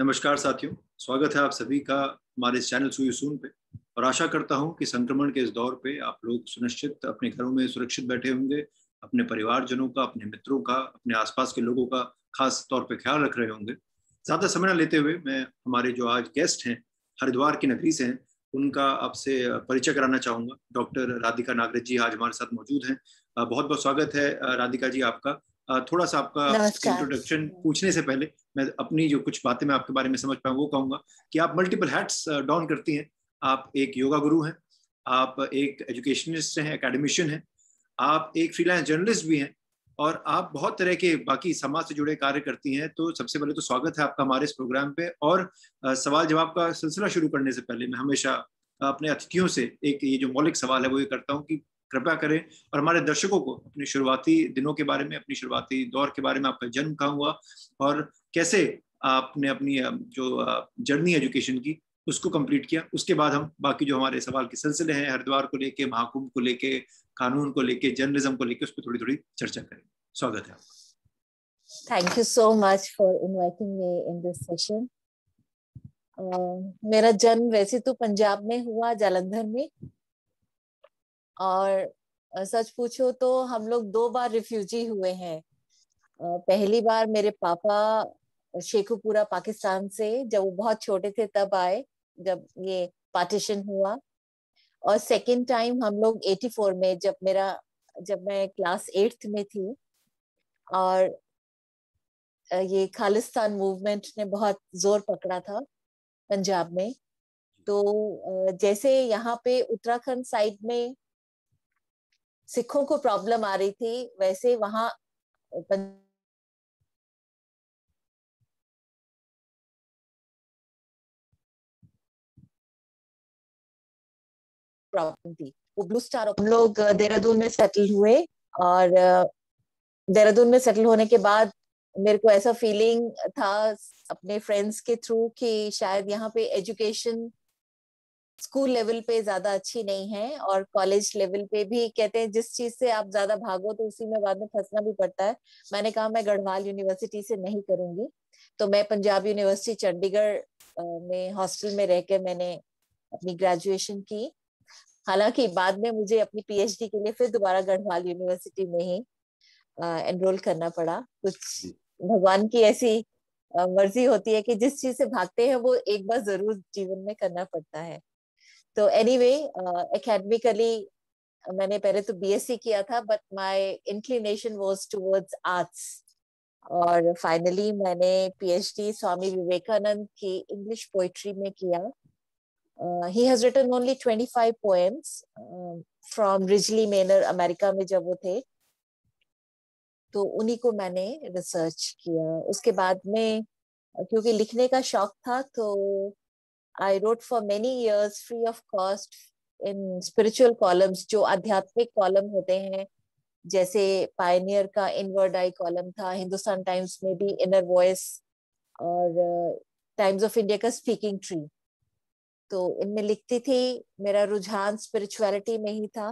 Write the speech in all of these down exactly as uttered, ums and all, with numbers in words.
नमस्कार साथियों, स्वागत है आप सभी का हमारे इस चैनल सुयूसून पे और आशा करता हूं कि संक्रमण के इस दौर पे आप लोग सुनिश्चित अपने घरों में सुरक्षित बैठे होंगे, अपने परिवारजनों का, अपने मित्रों का, अपने आसपास के लोगों का खास तौर पे ख्याल रख रहे होंगे। ज़्यादा समय न लेते हुए मैं हमारे जो आज गेस्ट हैं हरिद्वार की नगरी से हैं उनका आपसे परिचय कराना चाहूँगा। डॉक्टर राधिका नागरथ जी आज हमारे साथ मौजूद हैं। बहुत बहुत स्वागत है राधिका जी आपका। थोड़ा सा आपका इंट्रोडक्शन पूछने से पहले मैं अपनी जो कुछ बातें मैं आपके बारे में समझ पाऊँ वो कहूँगा कि आप मल्टीपल हैट्स डॉन करती हैं। आप एक योगा गुरु हैं, आप एक एजुकेशनिस्ट हैं, एकेडमिशियन हैं, आप एक फ्रीलांस जर्नलिस्ट भी हैं और आप बहुत तरह के बाकी समाज से जुड़े कार्य करती हैं। तो सबसे पहले तो स्वागत है आपका हमारे इस प्रोग्राम पे। और सवाल जवाब का सिलसिला शुरू करने से पहले मैं हमेशा अपने अतिथियों से एक ये जो मौलिक सवाल है वो ये करता हूँ कि कृपया करें और हमारे दर्शकों को अपने शुरुआती दिनों के बारे में, अपनी शुरुआती दौर के बारे में, आपका जन्म कहाँ हुआ और कैसे आपने अपनी जो जर्नी एजुकेशन की उसको कंप्लीट किया। उसके बाद हम बाकी जो हमारे सवाल के सिलसिले हैं हरिद्वार को लेके, महाकुंभ को लेके, कानून को लेके, जर्नलिज्म को लेके, उस पर थोड़ी थोड़ी चर्चा करेंगे। स्वागत है आपका। Thank you so much for inviting me in this session. मेरा जन्म वैसे तो पंजाब में हुआ, जालंधर में, और सच पूछो तो हम लोग दो बार रिफ्यूजी हुए हैं। पहली बार मेरे पापा शेखुपुरा पाकिस्तान से, जब वो बहुत छोटे थे तब आए, जब ये पार्टीशन हुआ। और सेकेंड टाइम हम लोग चौरासी में, जब मेरा जब मैं क्लास एट्थ में थी और ये खालिस्तान मूवमेंट ने बहुत जोर पकड़ा था पंजाब में। तो जैसे यहाँ पे उत्तराखंड साइड में सिखों को प्रॉब्लम आ रही थी, वैसे वहां प्रॉब्लम थी। वो ब्लू स्टार हम लोग देहरादून में सेटल हुए और देहरादून में सेटल होने के बाद मेरे को ऐसा फीलिंग था अपने फ्रेंड्स के थ्रू कि शायद यहाँ पे एजुकेशन स्कूल लेवल पे ज्यादा अच्छी नहीं है और कॉलेज लेवल पे भी, कहते हैं जिस चीज से आप ज्यादा भागो तो उसी में बाद में फंसना भी पड़ता है। मैंने कहा मैं गढ़वाल यूनिवर्सिटी से नहीं करूंगी, तो मैं पंजाब यूनिवर्सिटी चंडीगढ़ में हॉस्टल में रहकर मैंने अपनी ग्रेजुएशन की। हालांकि बाद में मुझे अपनी पीएचडी के लिए फिर दोबारा गढ़वाल यूनिवर्सिटी में ही एनरोल करना पड़ा। कुछ भगवान की ऐसी मर्जी होती है कि जिस चीज से भागते हैं वो एक बार जरूर जीवन में करना पड़ता है। तो एनीवे एकेडमिकली मैंने पहले तो बीएससी किया था, but my inclination was towards arts. और फाइनली मैंने पीएचडी स्वामी विवेकानंद की इंग्लिश पोइट्री में किया। ही हैज रिटन ओनली पच्चीस poems from Ridgely Manor, America में जब वो थे, तो उन्हीं को मैंने रिसर्च किया। उसके बाद में क्योंकि लिखने का शौक था तो I wrote for many years free of cost in spiritual columns, जो आध्यात्मिक कॉलम होते हैं, जैसे पायनियर का इनवर्ड आई कॉलम था, हिंदुस्तान टाइम्स में भी इनर वॉइस और टाइम्स ऑफ इंडिया का स्पीकिंग ट्री, तो इनमें लिखती थी। मेरा रुझान स्पिरिचुअलिटी में ही था,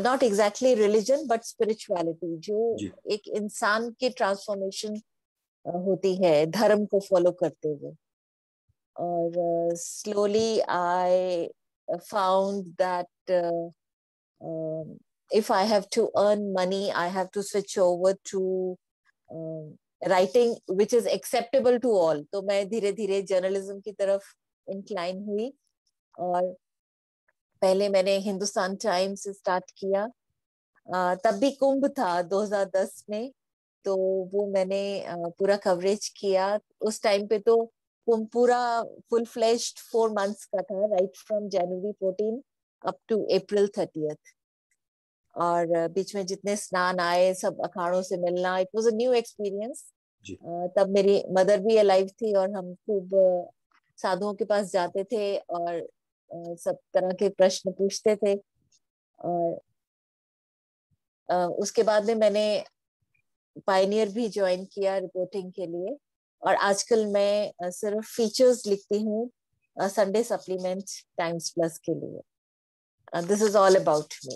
not exactly religion but spirituality, जो एक इंसान की ट्रांसफॉर्मेशन uh, होती है धर्म को फॉलो करते हुए। और slowly I found that if I have to earn money I have to switch over to writing which is acceptable to all, तो मैं धीरे धीरे जर्नलिज्म की तरफ इंक्लाइन हुई। और पहले मैंने हिंदुस्तान टाइम्स स्टार्ट किया, uh, तब भी कुंभ था दो हज़ार दस में, तो वो मैंने uh, पूरा कवरेज किया। उस टाइम पे तो कुंभ पूरा फुल फ्लेश्ड फोर मंथ्स का था, right from January fourteen up to April thirtieth. और बीच में जितने स्नान आए, सब अखाड़ों से मिलना, it was a new experience. तब मेरी मदर भी अलाइव थी और हम खूब साधुओं के पास जाते थे और सब तरह के प्रश्न पूछते थे। और उसके बाद में मैंने पायनियर भी ज्वाइन किया रिपोर्टिंग के लिए। और आजकल मैं सिर्फ फीचर्स लिखती हूँ संडे सप्लीमेंट टाइम्स प्लस के लिए। This is all about me.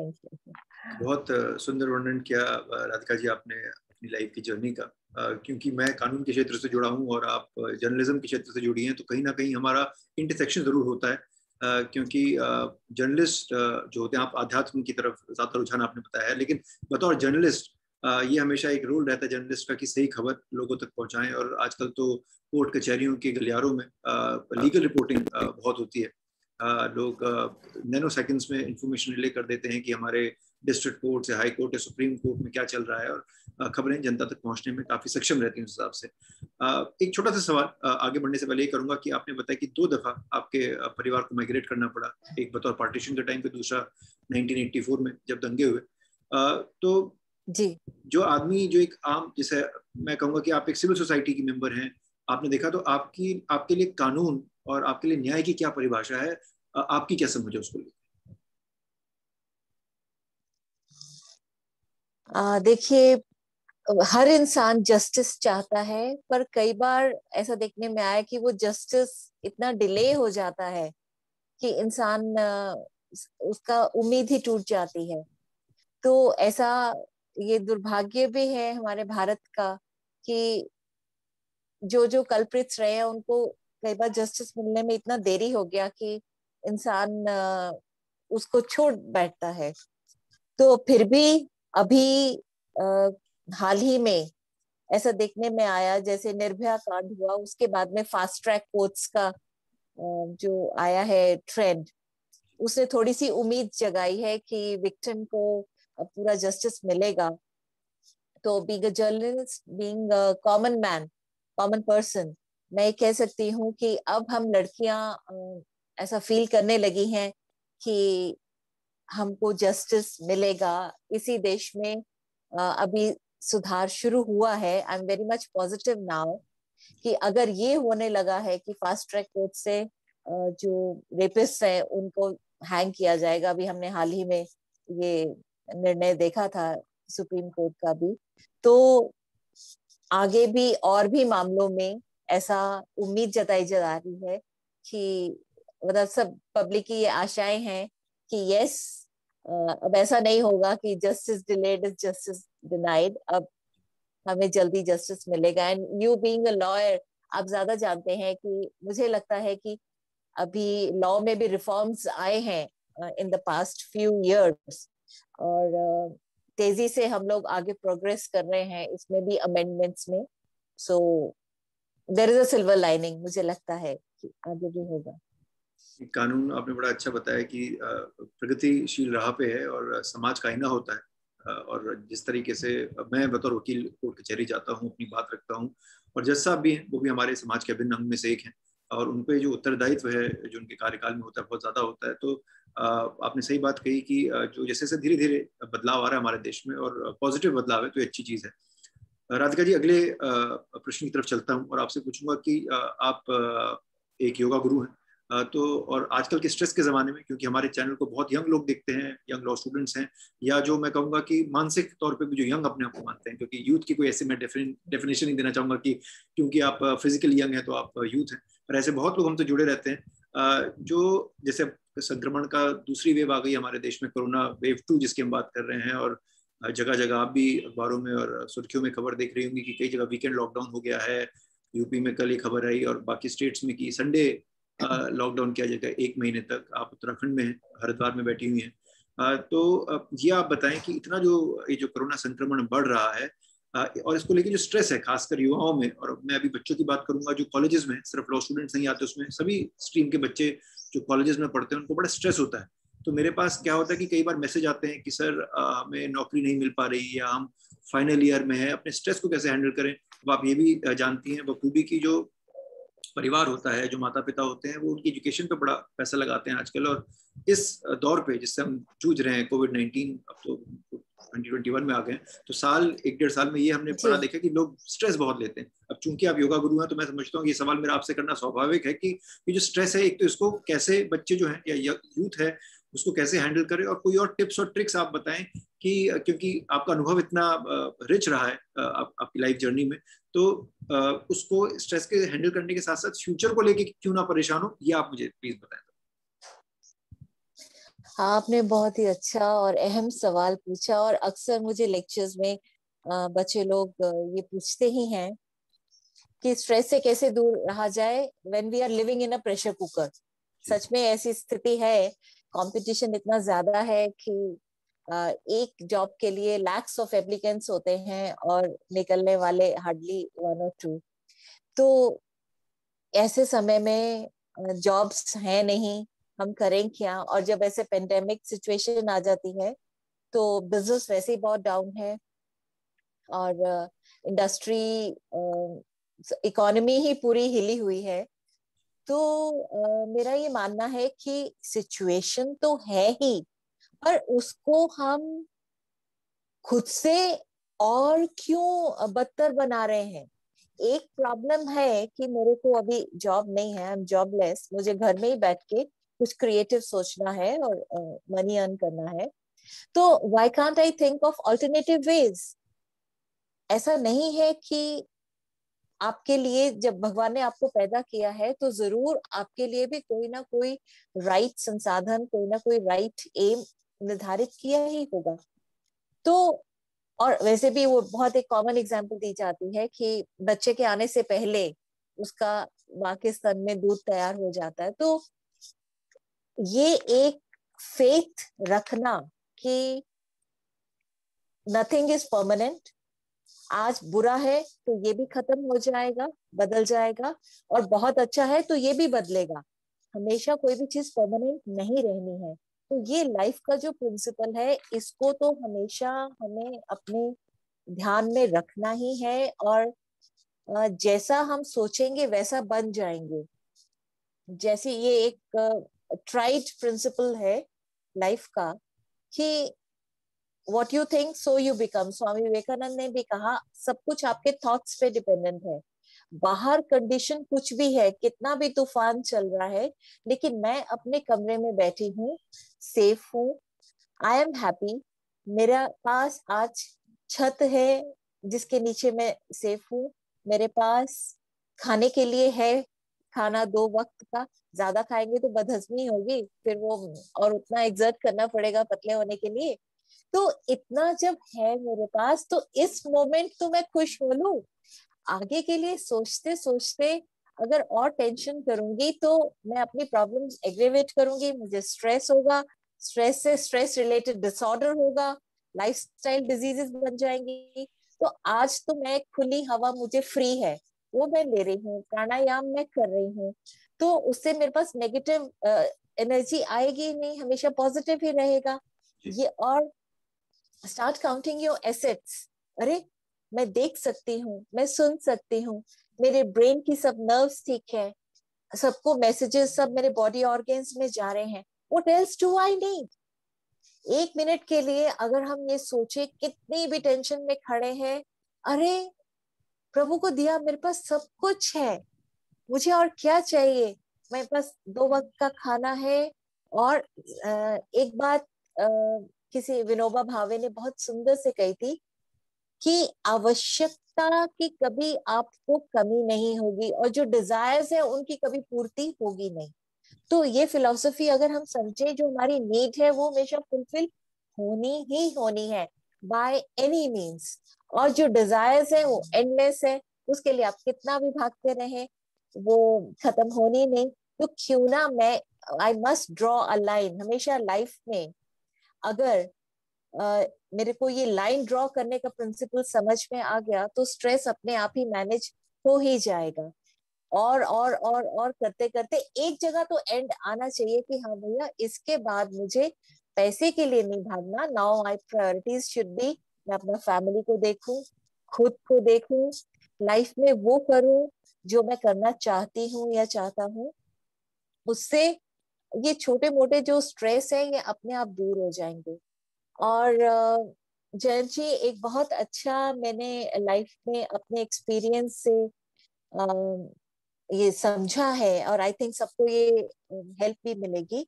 Thank you. बहुत सुंदर वर्णन किया राधिका जी आपने अपनी लाइफ की जर्नी का। क्योंकि मैं कानून के क्षेत्र से जुड़ा हूँ और आप जर्नलिज्म के क्षेत्र से जुड़ी हैं, तो कहीं ना कहीं हमारा इंटरसेक्शन ज़रूर होता है, क्योंकि जर्नलिस्ट जो होते हैं, आप आध्यात्म की तरफ ज़्यादा रुझान आपने बताया है, लेकिन बतौर जर्नलिस्ट ये हमेशा एक रोल रहता है जर्नलिस्ट का कि सही खबर लोगों तक पहुँचाएँ। और आजकल तो कोर्ट कचहरियों के गलियारों में लीगल रिपोर्टिंग बहुत होती है, लोग नैनो सेकंड्स में इंफॉर्मेशन रिले कर देते हैं कि हमारे डिस्ट्रिक्ट कोर्ट से हाई कोर्ट या सुप्रीम कोर्ट में क्या चल रहा है, और खबरें जनता तक पहुंचने में काफ़ी सक्षम रहती हैं उस हिसाब से। एक छोटा सा सवाल आगे बढ़ने से पहले ये करूंगा कि आपने बताया कि दो दफ़ा आपके परिवार को माइग्रेट करना पड़ा, एक बतौर पार्टीशन के टाइम पे, दूसरा नाइनटीन एटी फोर में जब दंगे हुए। तो जी, जो आदमी जो एक आम, जैसे मैं कहूँगा कि आप एक सिविल सोसाइटी की मेम्बर हैं, आपने देखा, तो आपकी आपके लिए कानून और आपके लिए न्याय की क्या परिभाषा है, आपकी क्या समझ है उसको लेकर? देखिए, हर इंसान जस्टिस चाहता है, पर कई बार ऐसा देखने में आया कि वो जस्टिस इतना डिले हो जाता है कि इंसान उसका उम्मीद ही टूट जाती है। तो ऐसा ये दुर्भाग्य भी है हमारे भारत का कि जो जो कल्प्रिट्स रहे हैं उनको कई बार जस्टिस मिलने में इतना देरी हो गया कि इंसान उसको छोड़ बैठता है। तो फिर भी अभी आ, हाल ही में ऐसा देखने में आया, जैसे निर्भया कांड हुआ, उसके बाद में फास्ट ट्रैक कोर्ट्स का आ, जो आया है ट्रेंड, उसने थोड़ी सी उम्मीद जगाई है कि विक्टिम को पूरा जस्टिस मिलेगा। तो being a journalist, being a common man, common person, मैं कह सकती हूँ कि अब हम लड़कियां ऐसा फील करने लगी हैं कि हमको जस्टिस मिलेगा। इसी देश में अभी सुधार शुरू हुआ है। I am very much positive now कि अगर ये होने लगा है कि फास्ट ट्रैक कोर्ट से जो रेपिस्ट हैं उनको हैंग किया जाएगा, अभी हमने हाल ही में ये निर्णय देखा था सुप्रीम कोर्ट का भी, तो आगे भी और भी मामलों में ऐसा उम्मीद जताई जा रही है कि मतलब सब पब्लिक की ये आशाएं हैं कि यस, अब ऐसा नहीं होगा कि justice delayed is justice denied, अब हमें जल्दी जस्टिस मिलेगा। And you being a lawyer, आप ज्यादा जानते हैं कि मुझे लगता है कि अभी लॉ में भी रिफॉर्म्स आए हैं in the past few years, और तेजी से हम लोग आगे प्रोग्रेस कर रहे हैं इसमें भी, अमेंडमेंट्स में। So there is a silver lining, मुझे लगता है कि आगे भी होगा। कानून आपने बड़ा अच्छा बताया कि प्रगतिशील राह पे है और समाज का आईना होता है, और जिस तरीके से मैं बतौर वकील कोर्ट कचहरी जाता हूँ, अपनी बात रखता हूँ, और जज साहब भी हैं, वो भी हमारे समाज के अभिन्न अंग में से एक हैं, और उन पे जो उत्तरदायित्व है जो उनके कार्यकाल में होता है बहुत ज़्यादा होता है। तो आपने सही बात कही कि जो जैसे जैसे धीरे धीरे बदलाव आ रहा है हमारे देश में, और पॉजिटिव बदलाव है, तो अच्छी चीज़ है। राधिका जी, अगले प्रश्न की तरफ चलता हूँ और आपसे पूछूंगा कि आप एक योगा गुरु हैं, तो और आजकल के स्ट्रेस के ज़माने में, क्योंकि हमारे चैनल को बहुत यंग लोग देखते हैं, यंग लॉ स्टूडेंट्स हैं, या जो मैं कहूँगा कि मानसिक तौर पे भी जो यंग अपने आप को मानते हैं, क्योंकि यूथ की कोई ऐसे मैं डेफिनेशन नहीं देना चाहूँगा कि क्योंकि आप फिजिकली यंग हैं तो आप यूथ हैं, पर ऐसे बहुत लोग हमसे जुड़े रहते हैं जो, जैसे संक्रमण का दूसरी वेव आ गई हमारे देश में, कोरोना वेव टू जिसकी हम बात कर रहे हैं, और जगह जगह आप भी अखबारों में और सुर्खियों में खबर देख रही होंगी कि कई जगह वीकेंड लॉकडाउन हो गया है। यूपी में कल ये खबर आई और बाकी स्टेट्स में कि संडे लॉकडाउन किया जाएगा एक महीने तक। आप उत्तराखंड में, हरिद्वार में बैठी हुई हैं, तो ये आप बताएं कि इतना जो ये जो कोरोना संक्रमण बढ़ रहा है और इसको लेके जो स्ट्रेस है खासकर युवाओं में, और मैं अभी बच्चों की बात करूंगा जो कॉलेजेस में, सिर्फ लॉ स्टूडेंट्स नहीं आते उसमें, सभी स्ट्रीम के बच्चे जो कॉलेजेस में पढ़ते हैं उनको बड़ा स्ट्रेस होता है। तो मेरे पास क्या होता है कि कई बार मैसेज आते हैं कि सर हमें नौकरी नहीं मिल पा रही, या हम फाइनल ईयर में है, अपने स्ट्रेस को कैसे हैंडल करें। अब आप ये भी जानती हैं बखूबी की जो परिवार होता है, जो माता पिता होते हैं, वो उनकी एजुकेशन पे बड़ा पैसा लगाते हैं आजकल, और इस दौर पे जिससे हम जूझ रहे हैं, कोविड नाइनटीन, अब तो ट्वेंटी ट्वेंटी वन में आ गए, तो साल एक डेढ़ साल में ये हमने पढ़ा देखा कि लोग स्ट्रेस बहुत लेते हैं। अब चूंकि आप योगा गुरु हैं, तो मैं समझता हूँ ये सवाल मेरा आपसे करना स्वाभाविक है कि ये जो स्ट्रेस है, एक तो इसको कैसे बच्चे जो हैं या यूथ है उसको कैसे हैंडल करें, और कोई और टिप्स और ट्रिक्स आप बताएं कि, क्योंकि आपका अनुभव इतना रिच रहा है आप, आपकी लाइफ जर्नी में, तो उसको स्ट्रेस के हैंडल करने के साथ साथ फ्यूचर को लेके क्यों ना परेशान हो, ये आप मुझे प्लीज बताएं। आपने बहुत ही अच्छा और अहम सवाल पूछा, और अक्सर मुझे लेक्चर्स में बच्चे लोग ये पूछते ही हैं कि स्ट्रेस से कैसे दूर रहा जाए when we are living in a pressure cooker. सच में ऐसी स्थिति है, कंपटीशन इतना ज्यादा है कि एक जॉब के लिए लैक्स ऑफ एप्लीकेंट्स होते हैं और निकलने वाले हार्डली वन और टू. तो ऐसे समय में जॉब्स हैं नहीं, हम करें क्या? और जब ऐसे पेंडेमिक सिचुएशन आ जाती है तो बिजनेस वैसे ही बहुत डाउन है और इंडस्ट्री इकोनॉमी ही पूरी हिली हुई है. तो आ, मेरा ये मानना है कि सिचुएशन तो है ही, पर उसको हम खुद से और क्यों बदतर बना रहे हैं. एक प्रॉब्लम है कि मेरे को अभी जॉब नहीं है, आई एम जॉबलेस, मुझे घर में ही बैठ के कुछ क्रिएटिव सोचना है और मनी uh, अर्न करना है. तो why can't I think of alternative ways? ऐसा नहीं है कि आपके लिए, जब भगवान ने आपको पैदा किया है तो जरूर आपके लिए भी कोई ना कोई राइट संसाधन, कोई ना कोई राइट एम निर्धारित किया ही होगा. तो और वैसे भी वो बहुत एक कॉमन एग्जाम्पल दी जाती है कि बच्चे के आने से पहले उसका मां के स्तन में दूध तैयार हो जाता है. तो ये एक फेथ रखना कि नथिंग इज परमानेंट, आज बुरा है तो ये भी खत्म हो जाएगा, बदल जाएगा, और बहुत अच्छा है तो ये भी बदलेगा. हमेशा कोई भी चीज परमानेंट नहीं रहनी है. तो ये लाइफ का जो प्रिंसिपल है, इसको तो हमेशा हमें अपने ध्यान में रखना ही है और जैसा हम सोचेंगे वैसा बन जाएंगे. जैसे ये एक ट्राइड प्रिंसिपल है लाइफ का कि What you think, so you become. Swami Vivekananda ने भी कहा सब कुछ आपके थॉट्स पे डिपेंडेंट है. बाहर कंडीशन कुछ भी है, कितना भी तूफान चल रहा है, लेकिन मैं अपने कमरे में बैठी हूँ, सेफ हूँ, आई एम हैप्पी, मेरा पास आज छत है जिसके नीचे मैं सेफ हूँ, मेरे पास खाने के लिए है, खाना दो वक्त का. ज्यादा खाएंगे तो बदहजमी होगी, फिर वो और उतना एक्सर्ट करना पड़ेगा पतले होने के लिए. तो इतना जब है मेरे पास तो इस मोमेंट तो मैं खुश हो लूं. आगे के लिए सोचते सोचते अगर और टेंशन करूंगी तो मैं अपनी प्रॉब्लम्स एग्रेवेट करूंगी, मुझे स्ट्रेस होगा, स्ट्रेस से स्ट्रेस रिलेटेड डिसऑर्डर होगा, लाइफस्टाइल डिजीजेस बन जाएंगी. तो आज तो मैं खुली हवा, मुझे फ्री है, वो मैं ले रही हूँ, प्राणायाम मैं कर रही हूँ, तो उससे मेरे पास नेगेटिव एनर्जी आएगी नहीं, हमेशा पॉजिटिव ही रहेगा ये. और स्टार्ट काउंटिंग योर एसेट्स. अरे मैं देख सकती हूँ, मैं सुन सकती हूँ, मेरे ब्रेन की सब नर्व्स ठीक है, सबको मैसेजेस सब मेरे बॉडी ऑर्गन्स में जा रहे हैं. What else do I need? एक मिनट के लिए अगर हम ये सोचे, कितनी भी टेंशन में खड़े हैं, अरे प्रभु को दिया मेरे पास सब कुछ है, मुझे और क्या चाहिए? मेरे पास दो वक्त का खाना है. और एक बात किसी विनोबा भावे ने बहुत सुंदर से कही थी कि आवश्यकता की कभी आपको कमी नहीं होगी और जो डिजायर्स है उनकी कभी पूर्ति होगी नहीं. तो ये फिलॉसफी अगर हम समझे, जो हमारी नीड है वो हमेशा फुलफिल होनी ही होनी है बाय एनी मीन्स, और जो डिजायर्स है वो एंडलेस है, उसके लिए आप कितना भी भागते रहे वो खत्म होनी नहीं. तो क्यों ना मैं I must draw a line हमेशा लाइफ में. अगर uh, मेरे को ये लाइन ड्रॉ करने का प्रिंसिपल समझ में आ गया तो स्ट्रेस अपने आप ही मैनेज हो ही जाएगा. और और और और करते करते एक जगह तो एंड आना चाहिए कि हाँ भैया, इसके बाद मुझे पैसे के लिए नहीं भागना. Now my priorities should be, मैं अपना फैमिली को देखूं, खुद को देखूं, लाइफ में वो करूं जो मैं करना चाहती हूँ या चाहता हूँ. उससे ये छोटे मोटे जो स्ट्रेस है ये अपने आप दूर हो जाएंगे. और जयंत जी, एक बहुत अच्छा मैंने लाइफ में अपने एक्सपीरियंस से ये समझा है और आई थिंक सबको ये हेल्प भी मिलेगी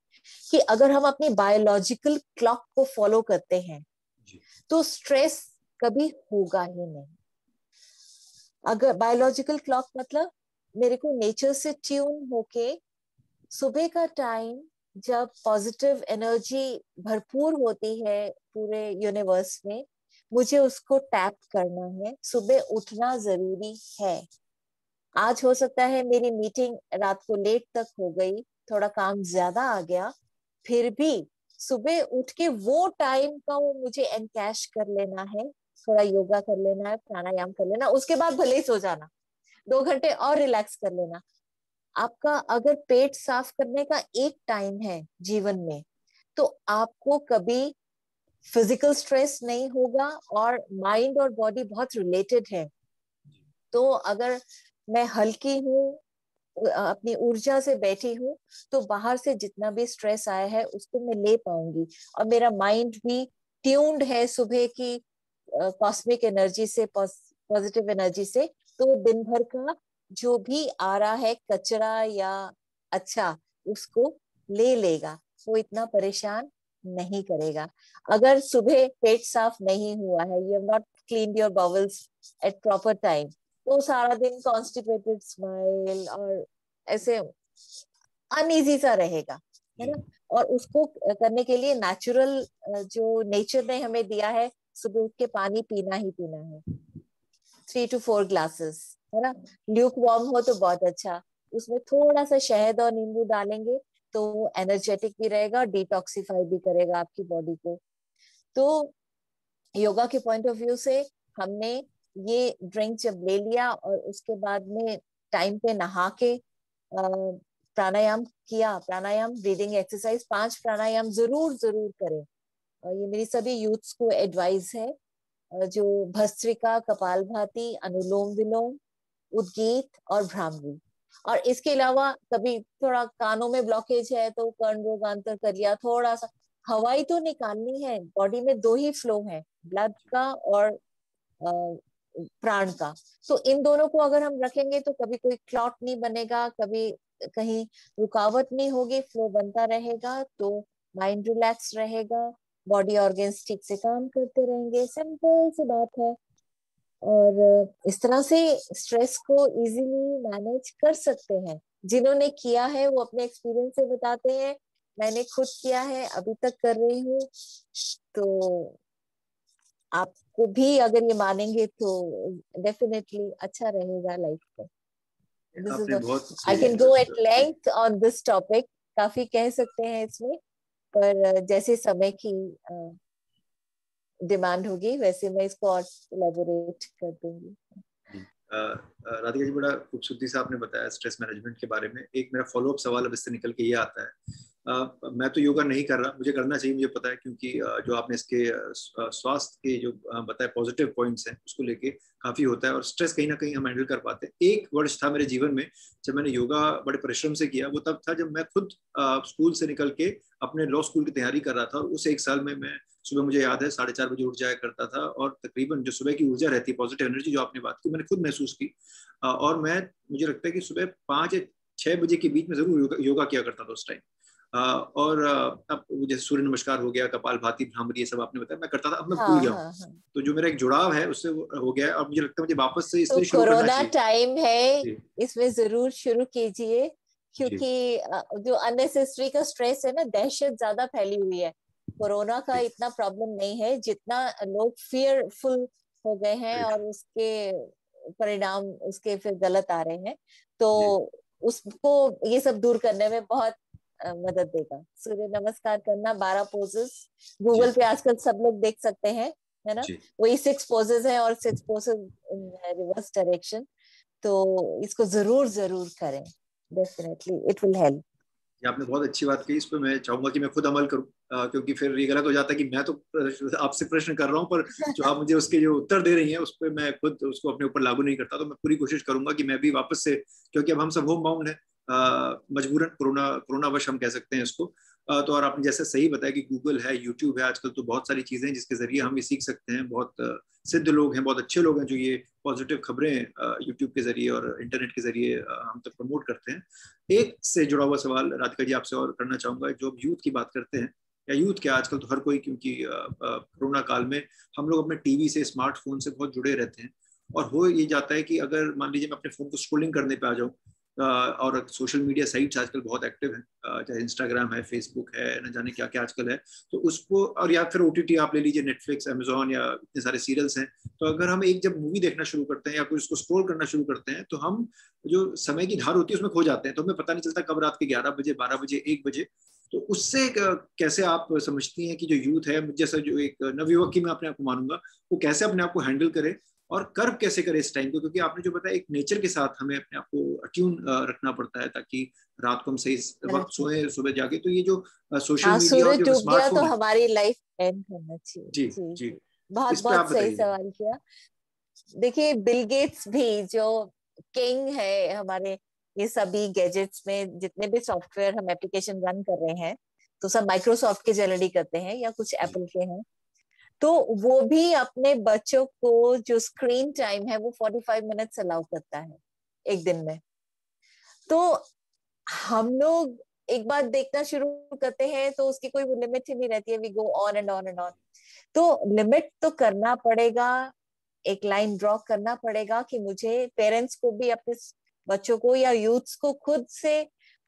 कि अगर हम अपनी बायोलॉजिकल क्लॉक को फॉलो करते हैं तो स्ट्रेस कभी होगा ही नहीं. अगर बायोलॉजिकल क्लॉक मतलब मेरे को नेचर से ट्यून होके सुबह का टाइम जब पॉजिटिव एनर्जी भरपूर होती है पूरे यूनिवर्स में, मुझे उसको टैप करना है, सुबह उठना जरूरी है। आज हो सकता है मेरी मीटिंग रात को लेट तक हो गई, थोड़ा काम ज्यादा आ गया, फिर भी सुबह उठ के वो टाइम का वो मुझे एनकैश कर लेना है, थोड़ा योगा कर लेना है, प्राणायाम कर लेना, उसके बाद भले ही सो जाना, दो घंटे और रिलैक्स कर लेना। आपका अगर पेट साफ करने का एक टाइम है जीवन में, तो आपको कभी फिजिकल स्ट्रेस नहीं होगा, और माइंड और बॉडी बहुत रिलेटेड है। तो अगर मैं हल्की हूँ, अपनी ऊर्जा से बैठी हूँ, तो बाहर से जितना भी स्ट्रेस आया है उसको मैं ले पाऊंगी, और मेरा माइंड भी ट्यून्ड है सुबह की कॉस्मिक एनर्जी से, पॉजिटिव एनर्जी से, तो दिन भर का जो भी आ रहा है कचरा या अच्छा उसको ले लेगा, वो इतना परेशान नहीं करेगा। अगर सुबह पेट साफ नहीं हुआ है, you have not cleaned your bowels at proper time, तो सारा दिन कॉन्स्टिपेटेड स्माइल और ऐसे अनईजी सा रहेगा, है ना। और उसको करने के लिए नेचुरल जो नेचर ने हमें दिया है, सुबह उठ के पानी पीना ही पीना है, थ्री टू फोर ग्लासेस, है ना। ल्यूक वार्म हो तो बहुत अच्छा, उसमें थोड़ा सा शहद और नींबू डालेंगे तो एनर्जेटिक भी रहेगा, डिटॉक्सिफाई भी करेगा आपकी बॉडी को। तो योगा के पॉइंट ऑफ व्यू से हमने ये ड्रिंक जब ले लिया और उसके बाद में टाइम पे नहा के प्राणायाम किया, प्राणायाम ब्रीदिंग एक्सरसाइज, पांच प्राणायाम जरूर जरूर करें। और ये मेरी सभी यूथ्स को एडवाइस है, जो भस्त्रिका, कपालभाति, अनुलोम विलोम, उद्गीत और भ्रामरी। और इसके अलावा कभी थोड़ा कानों में ब्लॉकेज है तो कर्ण रोगांतर कर लिया, थोड़ा सा हवाई तो निकालनी है। बॉडी में दो ही फ्लो है, ब्लड का और प्राण का, तो इन दोनों को अगर हम रखेंगे तो कभी कोई क्लॉट नहीं बनेगा, कभी कहीं रुकावट नहीं होगी, फ्लो बनता रहेगा, तो माइंड रिलैक्स रहेगा, बॉडी ऑर्गन्स ठीक से काम करते रहेंगे। सिंपल सी बात है, और इस तरह से स्ट्रेस को इजीली मैनेज कर सकते हैं। जिन्होंने किया है वो अपने एक्सपीरियंस से बताते हैं, मैंने खुद किया है, अभी तक कर रही हूँ, तो आपको भी अगर ये मानेंगे तो डेफिनेटली अच्छा रहेगा लाइफ में। I can go at length on this topic, काफी कह सकते हैं इसमें, पर जैसे समय की डिमांड होगी वैसे मैं इसको और इलैबोरेट कर दूंगी। राधिका जी, बड़ा खूबसूरती से आपने बताया स्ट्रेस मैनेजमेंट के बारे में। एक मेरा फॉलोअप सवाल अब इससे निकल के ये आता है, Uh, मैं तो योगा नहीं कर रहा, मुझे करना चाहिए, मुझे पता है, क्योंकि uh, जो आपने इसके uh, स्वास्थ्य के जो uh, बताए पॉजिटिव पॉइंट्स हैं उसको लेके काफ़ी होता है, और स्ट्रेस कहीं ना कहीं हम हैंडल कर पाते हैं। एक वर्ष था मेरे जीवन में जब मैंने योगा बड़े परिश्रम से किया, वो तब था जब मैं खुद uh, स्कूल से निकल के अपने लॉ स्कूल की तैयारी कर रहा था, और उस एक साल में मैं सुबह, मुझे याद है, साढ़े चार बजे उठ जाया करता था, और तकरीबन जो सुबह की ऊर्जा रहती है, पॉजिटिव एनर्जी जो आपने बात की, मैंने खुद महसूस की, uh, और मैं मुझे लगता है कि सुबह पाँच या छः बजे के बीच में ज़रूर योगा किया करता था उस टाइम। Uh, और uh, अब जैसे सूर्य नमस्कार हो गया, कपालभाति, भ्रामरी, ये सब आपने बताया, मैं करता था, अब मैं भूल गया हूं। तो जो मेरा एक जुड़ाव है उससे हो गया, और मुझे लगता है मुझे वापस से इसलिए शुरू करना चाहिए। कोरोना टाइम है, इसमें जरूर शुरू कीजिए, क्योंकि जो अननेसेसरी का स्ट्रेस है ना, दहशत ज्यादा फैली हुई है। कोरोना का इतना प्रॉब्लम नहीं है जितना लोग फियरफुल हो गए हैं, और उसके परिणाम उसके फिर गलत आ रहे हैं, तो उसको ये सब दूर करने में बहुत मदद देगा। सूर्य नमस्कार करना, बारह पोजेस, गूगल पे आजकल सब लोग देख सकते हैं, है ना, वही सिक्स पोजेस हैं और six poses in reverse direction, तो इसको जरूर जरूर करें, डेफिनेटली इट विल हेल्प। ये आपने बहुत अच्छी बात कही, इस पर मैं चाहूंगा कि मैं खुद अमल करूँ, क्योंकि फिर ये गलत हो जाता है कि मैं तो आपसे प्रश्न कर रहा हूँ, पर जो आप मुझे उसके जो उत्तर दे रही हैं उस पर मैं खुद उसको अपने ऊपर लागू नहीं करता। तो मैं पूरी कोशिश करूंगा कि मैं भी वापस से, क्योंकि अब हम सब होम बाउंड है, Uh, मजबूरन, कोरोना कोरोनावश हम कह सकते हैं इसको, uh, तो और आपने जैसे सही बताया कि गूगल है, यूट्यूब है, आजकल तो बहुत सारी चीज़ें हैं जिसके जरिए हम ये सीख सकते हैं। बहुत uh, सिद्ध लोग हैं, बहुत अच्छे लोग हैं जो ये पॉजिटिव खबरें यूट्यूब uh, के जरिए और इंटरनेट के जरिए uh, हम तक प्रमोट करते हैं। एक से जुड़ा हुआ सवाल राधिका जी आपसे और करना चाहूँगा, जो यूथ की बात करते हैं, या यूथ क्या आजकल तो हर कोई, क्योंकि कोरोना काल में हम लोग अपने टी वी से, स्मार्टफोन से बहुत जुड़े रहते हैं, और हो ये जाता है कि अगर मान लीजिए मैं अपने फ़ोन को स्क्रोलिंग करने पर आ जाऊँ और सोशल मीडिया साइट्स आजकल बहुत एक्टिव हैं, चाहे इंस्टाग्राम है, फेसबुक है, न जाने क्या क्या आजकल है, तो उसको और या फिर ओटीटी आप ले लीजिए, नेटफ्लिक्स, अमेजॉन या इतने सारे सीरियल्स हैं। तो अगर हम एक जब मूवी देखना शुरू करते हैं या फिर उसको स्क्रॉल करना शुरू करते हैं तो हम जो समय की धार होती है उसमें खो जाते हैं, तो हमें पता नहीं चलता कब रात के ग्यारह बजे, बारह बजे, एक बजे। तो उससे कैसे आप समझती हैं कि जो यूथ है, जैसा जो एक नवयुवक की मैं अपने आप को मानूंगा, वो कैसे अपने आप को हैंडल करे और कर्व कैसे करें इस टाइम को, क्योंकि आपने जो बताया एक नेचर के साथ हमें अपने आप को अट्यून रखना पड़ता है ताकि रात को हम सही वक्त सोए, सुबह जागे। तो ये जो सोशल मीडिया और जो स्मार्टफोन, तो हमारी लाइफ एंड करना चाहिए। जी जी, जी। बहुत बहुत सही सवाल किया। देखिए बिल गेट्स भी जो किंग है हमारे ये सभी गैजेट्स में, जितने भी सॉफ्टवेयर हम एप्लीकेशन रन कर रहे हैं तो सब माइक्रोसॉफ्ट के जनरली करते हैं या कुछ एप्पल के हैं, तो वो भी अपने बच्चों को जो स्क्रीन टाइम है वो पैंतालीस मिनट्स अलाउ करता है एक दिन में। तो हम लोग एक बार देखना शुरू करते हैं तो उसकी कोई लिमिट ही नहीं रहती है, we go on and on and on. तो लिमिट तो करना पड़ेगा, एक लाइन ड्रॉ करना पड़ेगा कि मुझे पेरेंट्स को भी अपने बच्चों को या यूथ्स को खुद से,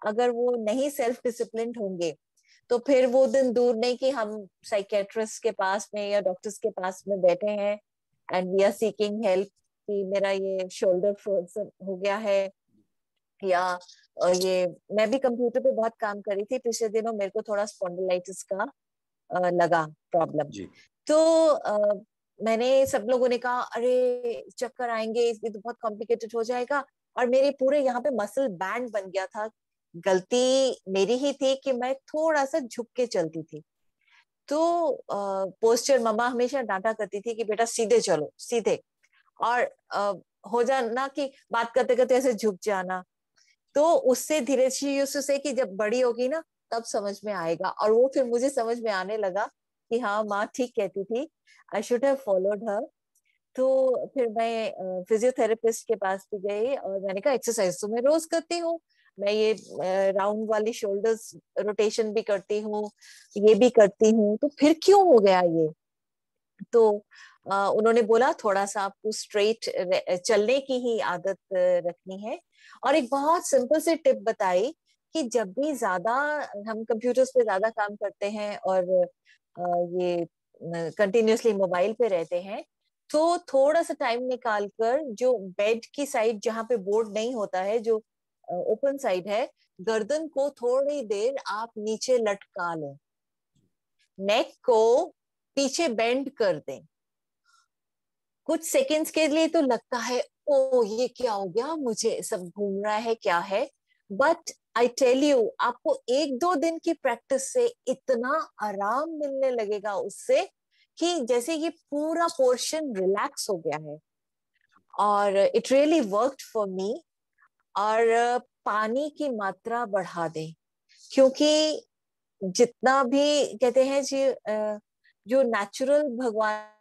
अगर वो नहीं सेल्फ डिसिप्लिन होंगे तो फिर वो दिन दूर नहीं कि हम साइकेट्रिस्ट के पास में या डॉक्टर्स के पास में बैठे हैं and we are seeking help कि मेरा ये शोल्डर फ्रोजन हो गया है, या ये मैं भी कंप्यूटर पे बहुत काम कर रही थी पिछले दिनों, मेरे को थोड़ा स्पॉन्डिलाइटिस का लगा प्रॉब्लम, तो आ, मैंने सब लोगों ने कहा अरे चक्कर आएंगे, इसमें तो बहुत कॉम्प्लिकेटेड हो जाएगा, और मेरे पूरे यहाँ पे मसल बैंड बन गया था। गलती मेरी ही थी कि मैं थोड़ा सा झुक के चलती थी, तो आ, पोस्चर मम्मा हमेशा डांटा करती थी कि बेटा सीधे चलो, सीधे, और आ, हो जाना कि बात करते करते ऐसे झुक जाना। तो उससे धीरे धीरे उससे कि जब बड़ी होगी ना तब समझ में आएगा, और वो फिर मुझे समझ में आने लगा कि हाँ माँ ठीक कहती थी, I should have followed her. तो फिर मैं फिजियोथेरेपिस्ट के पास भी गई और मैंने कहा एक्सरसाइज तो मैं रोज करती हूँ, मैं ये राउंड वाली शोल्डर्स रोटेशन भी करती हूँ, ये भी करती हूँ, तो फिर क्यों हो गया ये? तो आ, उन्होंने बोला थोड़ा सा आपको स्ट्रेट चलने की ही आदत रखनी है, और एक बहुत सिंपल से टिप बताई कि जब भी ज्यादा हम कंप्यूटर्स पे ज्यादा काम करते हैं और आ, ये कंटिन्यूसली मोबाइल पे रहते हैं तो थोड़ा सा टाइम निकाल कर जो बेड की साइड जहाँ पे बोर्ड नहीं होता है, जो ओपन साइड है, गर्दन को थोड़ी देर आप नीचे लटका लें, नेक को पीछे बेंड कर दें। कुछ सेकंड्स के लिए तो लगता है ओ ये क्या हो गया, मुझे सब घूम रहा है क्या है, बट आई टेल यू आपको एक दो दिन की प्रैक्टिस से इतना आराम मिलने लगेगा उससे कि जैसे ये पूरा पोर्शन रिलैक्स हो गया है, और it really worked for me. और पानी की मात्रा बढ़ा दें, क्योंकि जितना भी कहते हैं जी जो नेचुरल भगवान